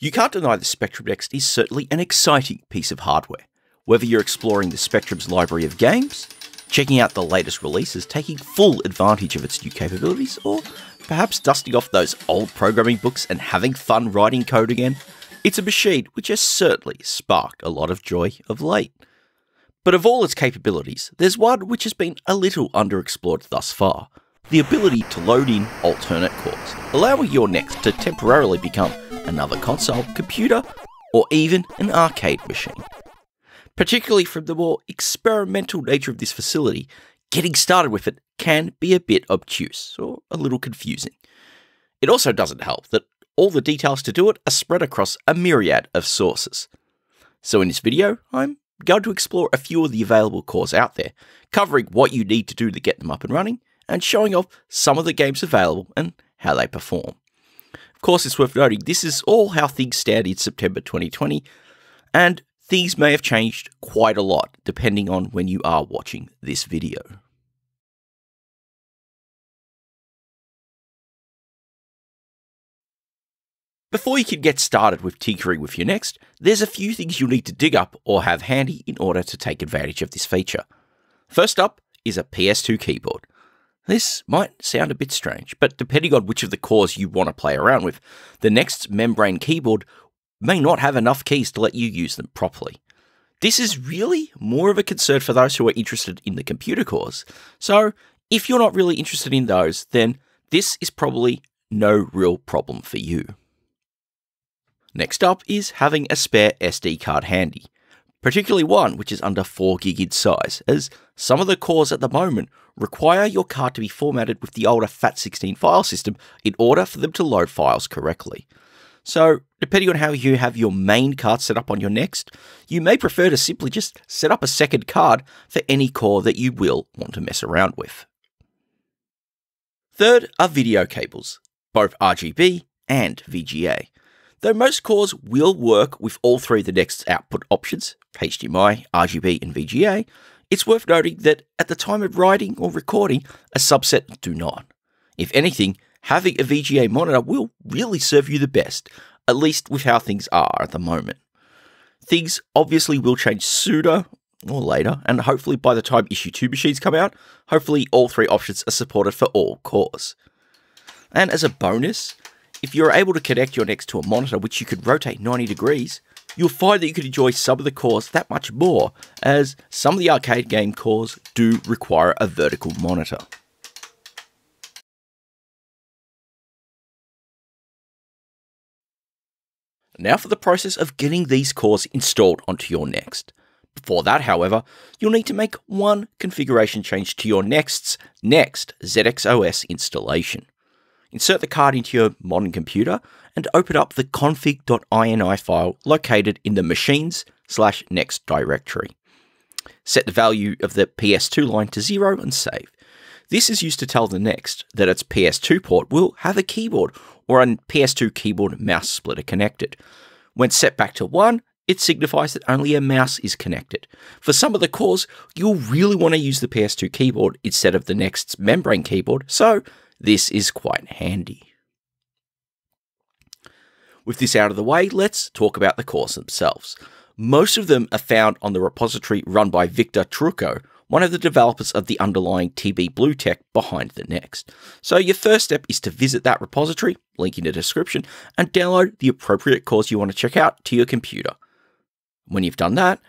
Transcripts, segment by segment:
You can't deny the Spectrum Next is certainly an exciting piece of hardware. Whether you're exploring the Spectrum's library of games, checking out the latest releases, taking full advantage of its new capabilities, or perhaps dusting off those old programming books and having fun writing code again, it's a machine which has certainly sparked a lot of joy of late. But of all its capabilities, there's one which has been a little underexplored thus far. The ability to load in alternate cores, allowing your Next to temporarily become another console, computer, or even an arcade machine. Particularly from the more experimental nature of this facility, getting started with it can be a bit obtuse or a little confusing. It also doesn't help that all the details to do it are spread across a myriad of sources. So in this video, I'm going to explore a few of the available cores out there, covering what you need to do to get them up and running, and showing off some of the games available and how they perform. Of course, it's worth noting this is all how things stand in September 2020, and things may have changed quite a lot depending on when you are watching this video. Before you can get started with tinkering with your Next, there's a few things you'll need to dig up or have handy in order to take advantage of this feature. First up is a PS2 keyboard. This might sound a bit strange, but depending on which of the cores you want to play around with, the Next's membrane keyboard may not have enough keys to let you use them properly. This is really more of a concern for those who are interested in the computer cores, so if you're not really interested in those, then this is probably no real problem for you. Next up is having a spare SD card handy, particularly one which is under 4GB in size, as some of the cores at the moment require your card to be formatted with the older FAT16 file system in order for them to load files correctly. So, depending on how you have your main card set up on your Next, you may prefer to simply just set up a second card for any core that you will want to mess around with. Third are video cables, both RGB and VGA. Though most cores will work with all three of the Next's output options, HDMI, RGB and VGA, it's worth noting that at the time of writing or recording, a subset do not. If anything, having a VGA monitor will really serve you the best, at least with how things are at the moment. Things obviously will change sooner or later, and hopefully by the time Issue 2 machines come out, hopefully all three options are supported for all cores. And as a bonus, if you're able to connect your Next to a monitor which you could rotate 90 degrees, you'll find that you could enjoy some of the cores that much more, as some of the arcade game cores do require a vertical monitor. Now for the process of getting these cores installed onto your Next. Before that, however, you'll need to make one configuration change to your Next's Next ZXOS installation. Insert the card into your modern computer and open up the config.ini file located in the machines/next directory. Set the value of the PS2 line to 0 and save. This is used to tell the Next that its PS2 port will have a keyboard or a PS2 keyboard mouse splitter connected. When set back to 1, it signifies that only a mouse is connected. For some of the cores, you'll really want to use the PS2 keyboard instead of the Next's membrane keyboard, so this is quite handy. With this out of the way, let's talk about the cores themselves. Most of them are found on the repository run by Victor Trucco, one of the developers of the underlying TB Blue tech behind the Next. So your first step is to visit that repository, link in the description, and download the appropriate cores you want to check out to your computer. When you've done that,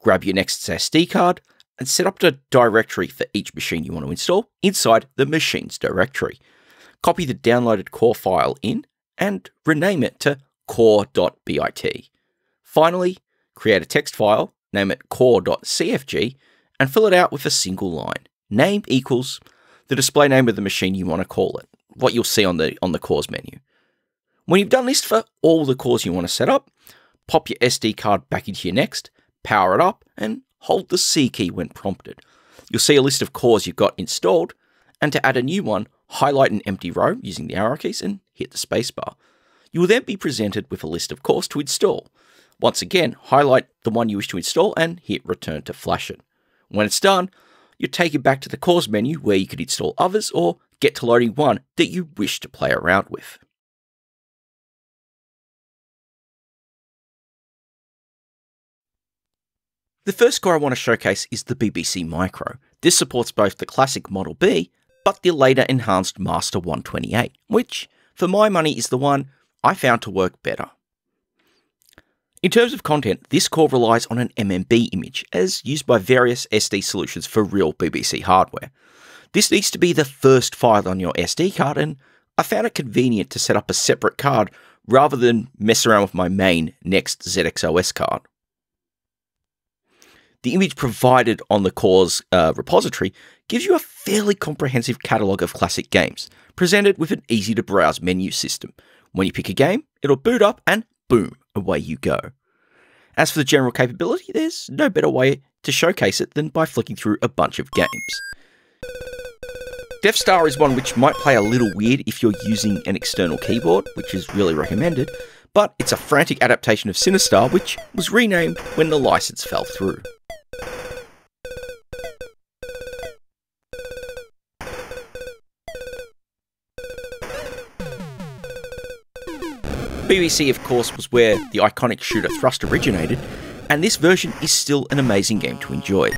grab your Next's SD card, and set up the directory for each machine you want to install inside the machines directory. Copy the downloaded core file in and rename it to core.bit. Finally, create a text file, name it core.cfg, and fill it out with a single line. Name equals the display name of the machine you want to call it, what you'll see on the cores menu. When you've done this for all the cores you want to set up, pop your SD card back into your Next, power it up, and hold the C key when prompted. You'll see a list of cores you've got installed, and to add a new one, highlight an empty row using the arrow keys and hit the spacebar. You will then be presented with a list of cores to install. Once again, highlight the one you wish to install and hit return to flash it. When it's done, you're taken back to the cores menu where you could install others or get to loading one that you wish to play around with. The first core I want to showcase is the BBC Micro. This supports both the classic Model B, but the later enhanced Master 128, which, for my money, is the one I found to work better. In terms of content, this core relies on an MMB image, as used by various SD solutions for real BBC hardware. This needs to be the first file on your SD card, and I found it convenient to set up a separate card rather than mess around with my main Next ZXOS card. The image provided on the core's repository gives you a fairly comprehensive catalogue of classic games, presented with an easy-to-browse menu system. When you pick a game, it'll boot up and boom, away you go. As for the general capability, there's no better way to showcase it than by flicking through a bunch of games. DefStar is one which might play a little weird if you're using an external keyboard, which is really recommended, but it's a frantic adaptation of Sinistar, which was renamed when the license fell through. BBC, of course, was where the iconic shooter Thrust originated, and this version is still an amazing game to enjoy,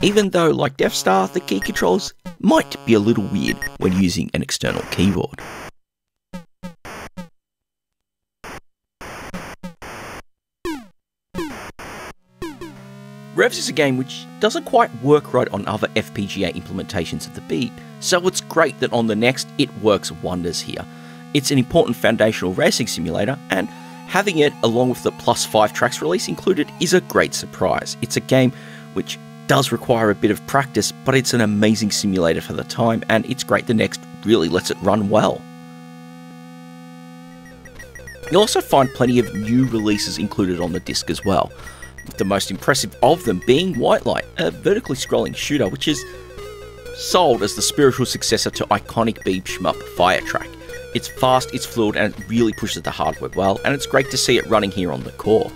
even though, like DefStar, the key controls might be a little weird when using an external keyboard. Revs is a game which doesn't quite work right on other FPGA implementations of the beat, so it's great that on the Next it works wonders here. It's an important foundational racing simulator, and having it along with the +5 tracks release included is a great surprise. It's a game which does require a bit of practice, but it's an amazing simulator for the time, and it's great the Next really lets it run well. You'll also find plenty of new releases included on the disc as well, with the most impressive of them being White Light, a vertically scrolling shooter which is sold as the spiritual successor to iconic beam shmup Firetrack. It's fast, it's fluid, and it really pushes the hardware well, and it's great to see it running here on the core.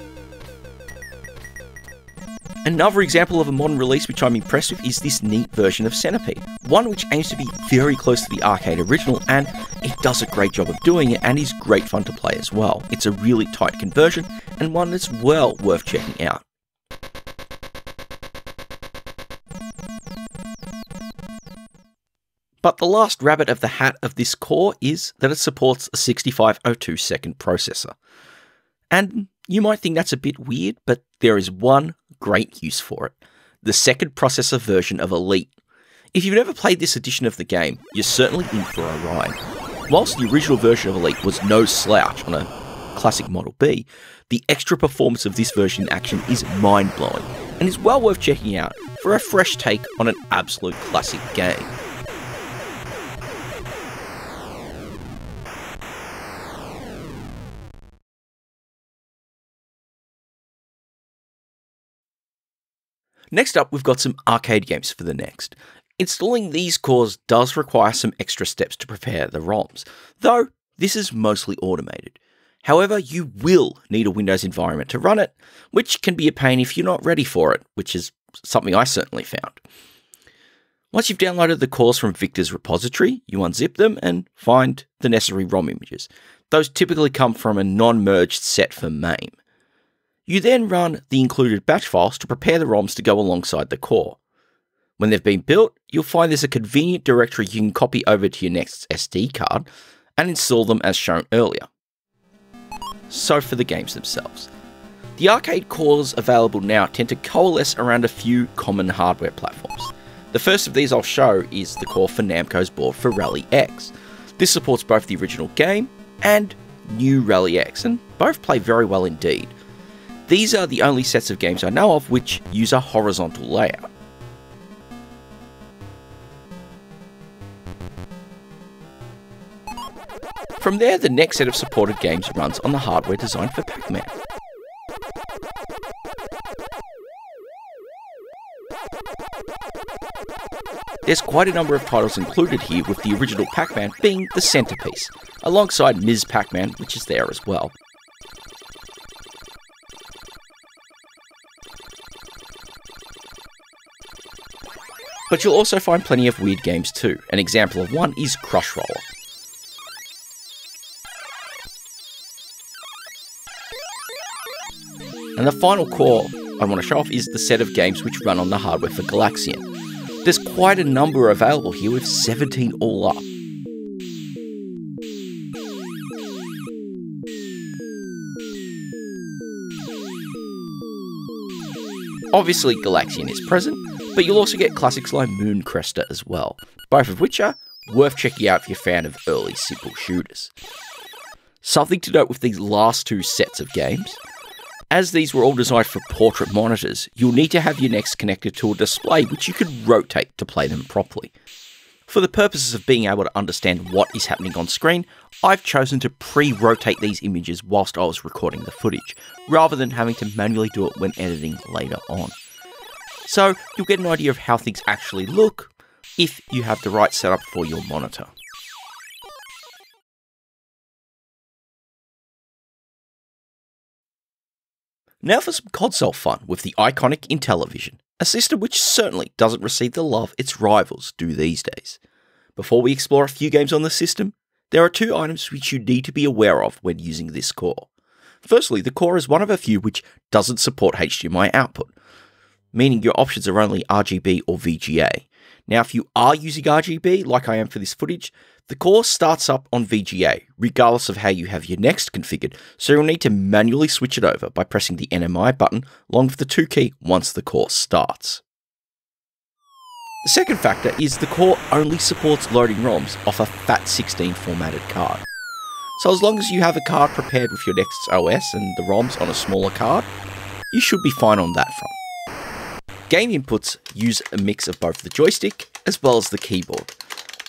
Another example of a modern release which I'm impressed with is this neat version of Centipede, one which aims to be very close to the arcade original, and it does a great job of doing it and is great fun to play as well. It's a really tight conversion and one that's well worth checking out. But the last rabbit of the hat of this core is that it supports a 6502 second processor. And you might think that's a bit weird, but there is one great use for it. The second processor version of Elite. If you've never played this edition of the game, you're certainly in for a ride. Whilst the original version of Elite was no slouch on a classic Model B, the extra performance of this version in action is mind-blowing and is well worth checking out for a fresh take on an absolute classic game. Next up, we've got some arcade games for the Next. Installing these cores does require some extra steps to prepare the ROMs, though this is mostly automated. However, you will need a Windows environment to run it, which can be a pain if you're not ready for it, which is something I certainly found. Once you've downloaded the cores from Victor's repository, you unzip them and find the necessary ROM images. Those typically come from a non-merged set for MAME. You then run the included batch files to prepare the ROMs to go alongside the core. When they've been built, you'll find there's a convenient directory you can copy over to your Next SD card and install them as shown earlier. So for the games themselves. The arcade cores available now tend to coalesce around a few common hardware platforms. The first of these I'll show is the core for Namco's board for Rally X. This supports both the original game and new Rally X, and both play very well indeed. These are the only sets of games I know of which use a horizontal layout. From there, the next set of supported games runs on the hardware designed for Pac-Man. There's quite a number of titles included here, with the original Pac-Man being the centerpiece, alongside Ms. Pac-Man, which is there as well. But you'll also find plenty of weird games too. An example of one is Crush Roller. And the final core I want to show off is the set of games which run on the hardware for Galaxian. There's quite a number available here with 17 all up. Obviously Galaxian is present, but you'll also get classics like Moon Cresta as well, both of which are worth checking out if you're a fan of early simple shooters. Something to note with these last two sets of games, as these were all designed for portrait monitors, you'll need to have your necks connected to a display which you can rotate to play them properly. For the purposes of being able to understand what is happening on screen, I've chosen to pre-rotate these images whilst I was recording the footage, rather than having to manually do it when editing later on. So you'll get an idea of how things actually look if you have the right setup for your monitor. Now for some console fun with the iconic Intellivision, a system which certainly doesn't receive the love its rivals do these days. Before we explore a few games on the system, there are two items which you need to be aware of when using this core. Firstly, the core is one of a few which doesn't support HDMI output, meaning your options are only RGB or VGA. Now if you are using RGB, like I am for this footage, the core starts up on VGA, regardless of how you have your Next configured, so you'll need to manually switch it over by pressing the NMI button along with the 2 key once the core starts. The second factor is the core only supports loading ROMs off a FAT16 formatted card. So as long as you have a card prepared with your Next's OS and the ROMs on a smaller card, you should be fine on that front. Game inputs use a mix of both the joystick as well as the keyboard.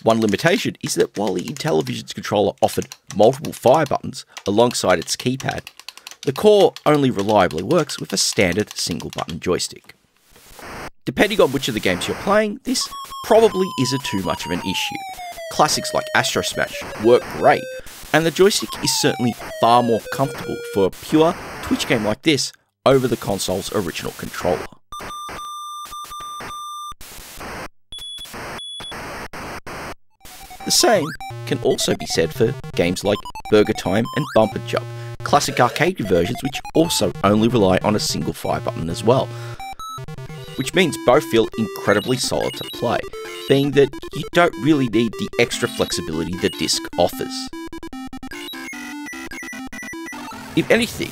One limitation is that while the Intellivision's controller offered multiple fire buttons alongside its keypad, the core only reliably works with a standard single button joystick. Depending on which of the games you're playing, this probably isn't too much of an issue. Classics like Astro Smash work great, and the joystick is certainly far more comfortable for a pure Twitch game like this over the console's original controller. The same can also be said for games like Burger Time and Bumper Jump, classic arcade versions which also only rely on a single fire button as well, which means both feel incredibly solid to play, being that you don't really need the extra flexibility the disc offers. If anything,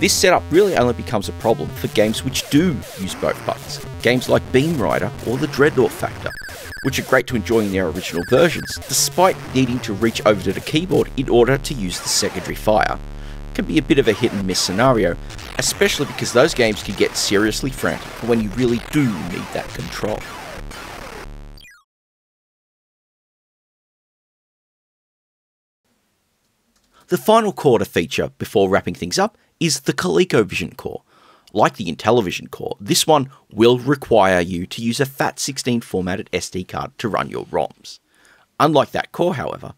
this setup really only becomes a problem for games which do use both buttons, games like Beam Rider or the Dreadnought Factor, which are great to enjoy in their original versions, despite needing to reach over to the keyboard in order to use the secondary fire. It can be a bit of a hit and miss scenario, especially because those games can get seriously frantic when you really do need that control. The final core to feature before wrapping things up is the ColecoVision core. Like the Intellivision core, this one will require you to use a FAT16 formatted SD card to run your ROMs. Unlike that core, however,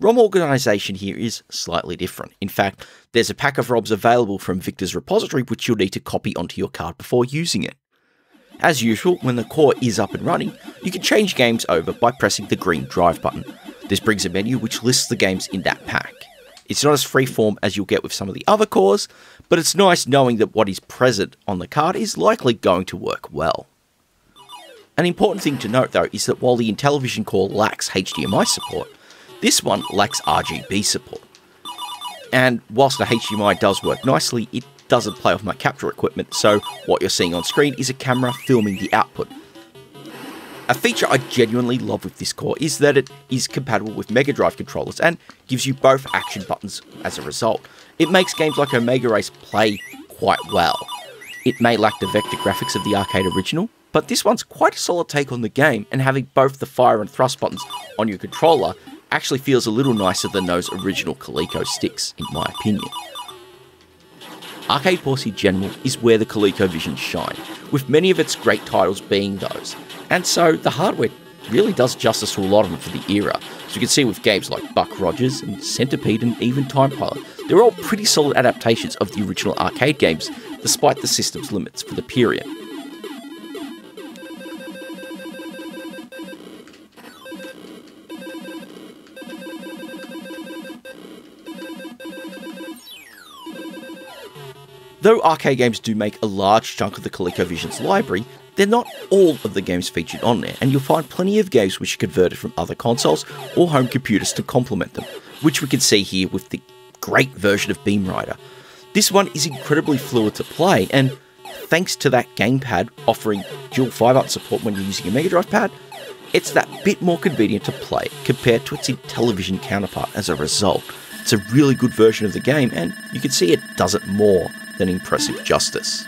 ROM organization here is slightly different. In fact, there's a pack of ROMs available from Victor's repository which you'll need to copy onto your card before using it. As usual, when the core is up and running, you can change games over by pressing the green drive button. This brings a menu which lists the games in that pack. It's not as freeform as you'll get with some of the other cores, but it's nice knowing that what is present on the card is likely going to work well. An important thing to note though is that while the Intellivision core lacks HDMI support, this one lacks RGB support. And whilst the HDMI does work nicely, it doesn't play off my capture equipment, so what you're seeing on screen is a camera filming the output. A feature I genuinely love with this core is that it is compatible with Mega Drive controllers and gives you both action buttons as a result. It makes games like Omega Race play quite well. It may lack the vector graphics of the arcade original, but this one's quite a solid take on the game, and having both the fire and thrust buttons on your controller actually feels a little nicer than those original Coleco sticks, in my opinion. Arcade ports in general is where the ColecoVision shine, with many of its great titles being those. And so the hardware really does justice to a lot of them for the era. As you can see with games like Buck Rogers and Centipede and even Time Pilot, they're all pretty solid adaptations of the original arcade games, despite the system's limits for the period. Though arcade games do make a large chunk of the ColecoVision's library, they're not all of the games featured on there, and you'll find plenty of games which are converted from other consoles or home computers to complement them, which we can see here with the great version of Beam Rider. This one is incredibly fluid to play, and thanks to that gamepad offering dual 5-out support when you're using a Mega Drive pad, it's that bit more convenient to play compared to its Intellivision counterpart as a result. It's a really good version of the game, and you can see it does it more than impressive justice.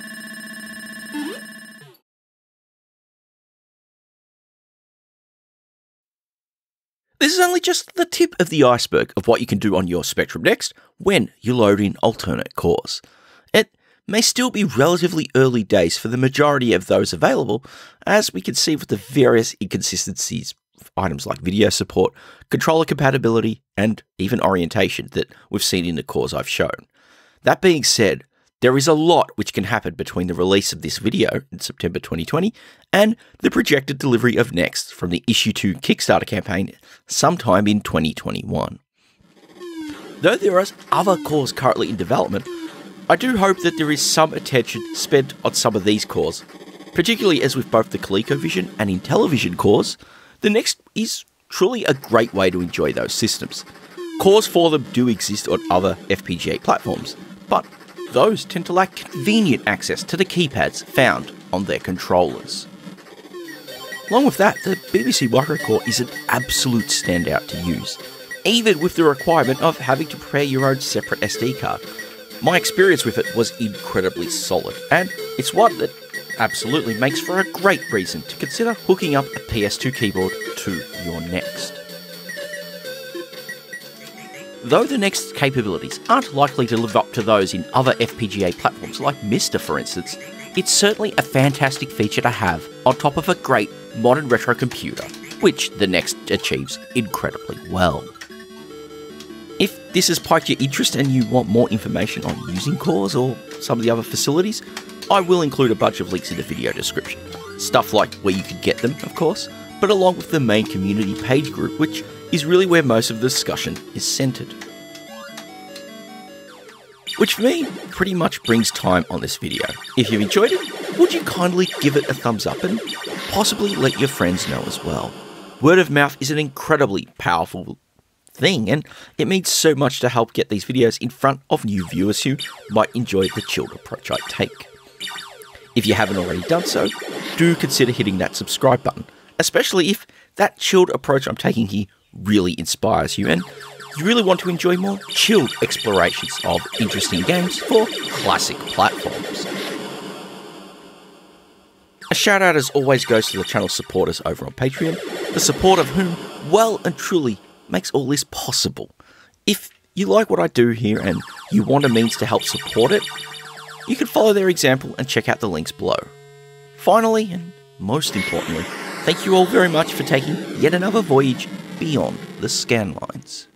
This is only just the tip of the iceberg of what you can do on your Spectrum Next when you load in alternate cores. It may still be relatively early days for the majority of those available, as we can see with the various inconsistencies of items like video support, controller compatibility, and even orientation that we've seen in the cores I've shown. That being said, there is a lot which can happen between the release of this video in September 2020 and the projected delivery of Next from the Issue 2 Kickstarter campaign sometime in 2021. Though there are other cores currently in development, I do hope that there is some attention spent on some of these cores, particularly as with both the ColecoVision and Intellivision cores, the Next is truly a great way to enjoy those systems. Cores for them do exist on other FPGA platforms, but those tend to lack convenient access to the keypads found on their controllers. Along with that, the BBC Micro core is an absolute standout to use, even with the requirement of having to prepare your own separate SD card. My experience with it was incredibly solid, and it's one that absolutely makes for a great reason to consider hooking up a PS2 keyboard to your Next. Though the Next's capabilities aren't likely to live up to those in other FPGA platforms like Mister, for instance, it's certainly a fantastic feature to have on top of a great modern retro computer, which the Next achieves incredibly well. If this has piqued your interest and you want more information on using cores or some of the other facilities, I will include a bunch of links in the video description. Stuff like where you can get them, of course, but along with the main community page group, which is really where most of the discussion is centered. Which for me, pretty much brings time on this video. If you've enjoyed it, would you kindly give it a thumbs up and possibly let your friends know as well. Word of mouth is an incredibly powerful thing, and it means so much to help get these videos in front of new viewers who might enjoy the chilled approach I take. If you haven't already done so, do consider hitting that subscribe button, especially if that chilled approach I'm taking here really inspires you, and you really want to enjoy more chilled explorations of interesting games for classic platforms. A shout out as always goes to the channel supporters over on Patreon, the support of whom well and truly makes all this possible. If you like what I do here and you want a means to help support it, you can follow their example and check out the links below. Finally, and most importantly, thank you all very much for taking yet another voyage beyond the scanlines.